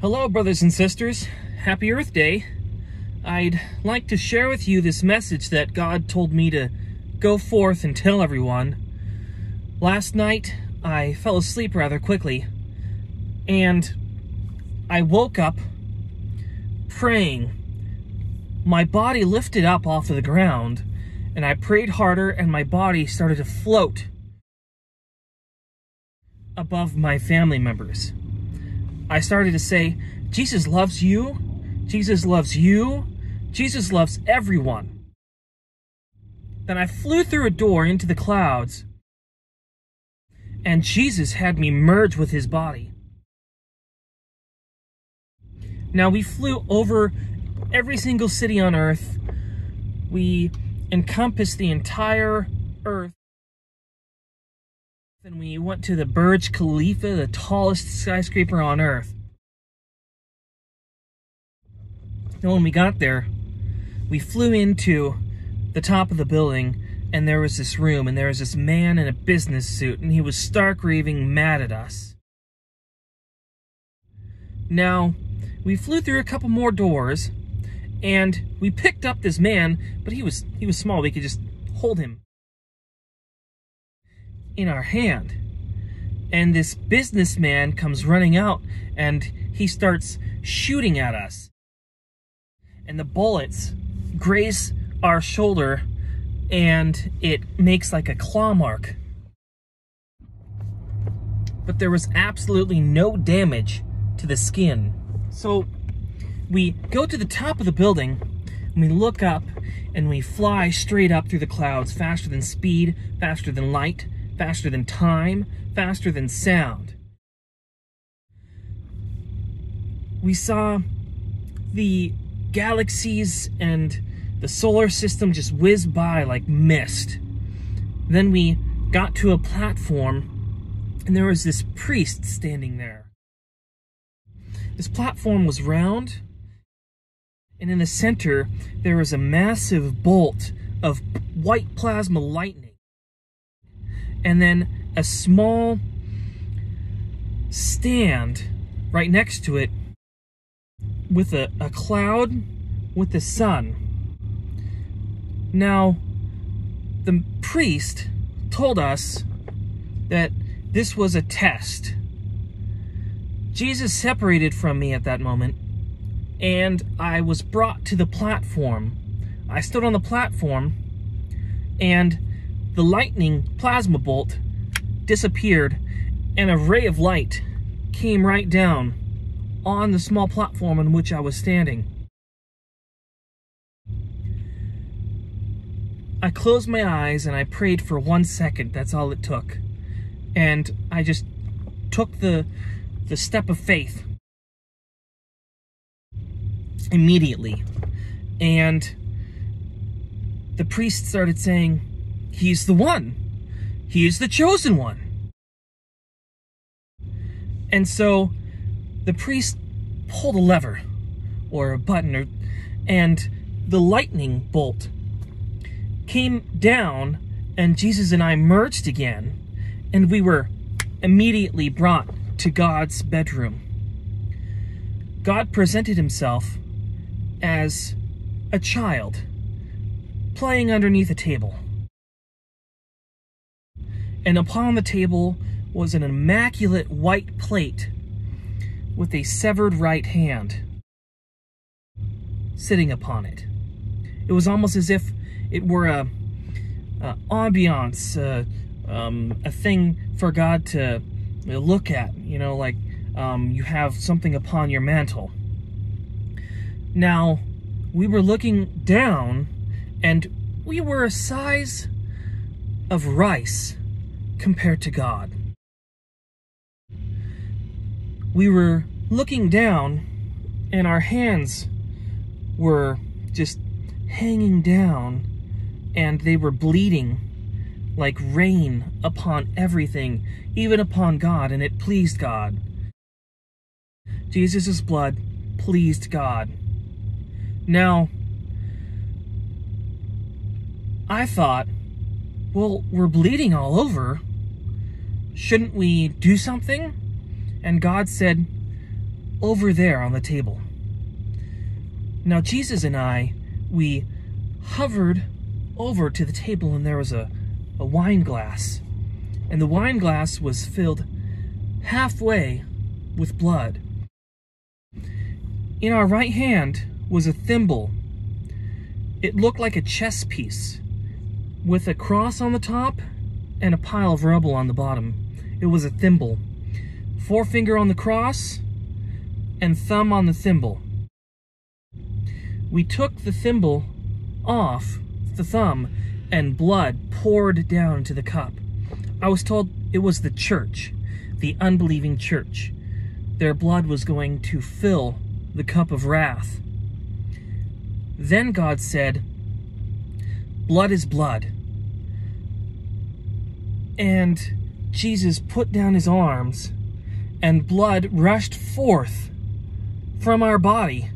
Hello, brothers and sisters. Happy Earth Day. I'd like to share with you this message that God told me to go forth and tell everyone. Last night, I fell asleep rather quickly, and I woke up praying. My body lifted up off of the ground, and I prayed harder, and my body started to float above my family members. I started to say, Jesus loves you, Jesus loves you, Jesus loves everyone. Then I flew through a door into the clouds, and Jesus had me merge with his body. Now, we flew over every single city on earth. We encompassed the entire earth. And we went to the Burj Khalifa, the tallest skyscraper on earth. And when we got there, we flew into the top of the building, and there was this room, and there was this man in a business suit, and he was stark-raving mad at us. Now, we flew through a couple more doors, and we picked up this man, but he was small. We could just hold him in our hand, and this businessman comes running out, and he starts shooting at us, and the bullets graze our shoulder, and it makes like a claw mark, but there was absolutely no damage to the skin. So we go to the top of the building, and we look up, and we fly straight up through the clouds, faster than speed, faster than light, faster than time, faster than sound. We saw the galaxies and the solar system just whiz by like mist. Then we got to a platform, and there was this priest standing there. This platform was round, and in the center there was a massive bolt of white plasma lightning, and then a small stand right next to it with a cloud with the sun. Now, the priest told us that this was a test. Jesus separated from me at that moment, and I was brought to the platform. I stood on the platform, and the lightning plasma bolt disappeared, and a ray of light came right down on the small platform on which I was standing. I closed my eyes, and I prayed for 1 second. That's all it took. And I just took the step of faith immediately. And the priest started saying, "He's the one. He is the chosen one." And so the priest pulled a lever or a button, and the lightning bolt came down, and Jesus and I merged again, and we were immediately brought to God's bedroom. God presented himself as a child playing underneath a table. And upon the table was an immaculate white plate with a severed right hand sitting upon it. It was almost as if it were a ambiance, a thing for God to look at, you know, like you have something upon your mantle. Now, we were looking down, and we were a size of rice compared to God. We were looking down, and our hands were just hanging down, and they were bleeding like rain upon everything, even upon God, and it pleased God. Jesus' blood pleased God. Now, I thought, well, we're bleeding all over. Shouldn't we do something? And God said, over there on the table. Now Jesus and I, we hovered over to the table, and there was a wine glass. And the wine glass was filled halfway with blood. In our right hand was a thimble. It looked like a chess piece with a cross on the top and a pile of rubble on the bottom. It was a thimble. Forefinger on the cross and thumb on the thimble. We took the thimble off the thumb and blood poured down into the cup. I was told it was the church, the unbelieving church. Their blood was going to fill the cup of wrath. Then God said, "Blood is blood." And Jesus put down his arms, and blood rushed forth from our body,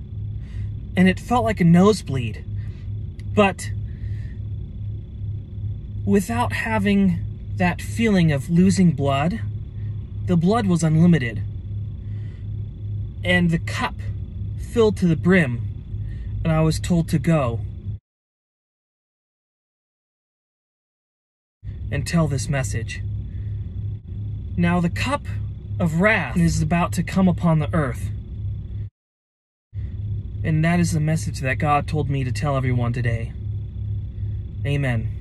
and it felt like a nosebleed. But without having that feeling of losing blood, the blood was unlimited, and the cup filled to the brim, and I was told to go and tell this message. Now the cup of wrath is about to come upon the earth, and that is the message that God told me to tell everyone today. Amen.